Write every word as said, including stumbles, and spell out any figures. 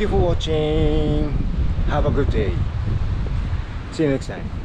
Thank you for watching. Have a good day. See you next time.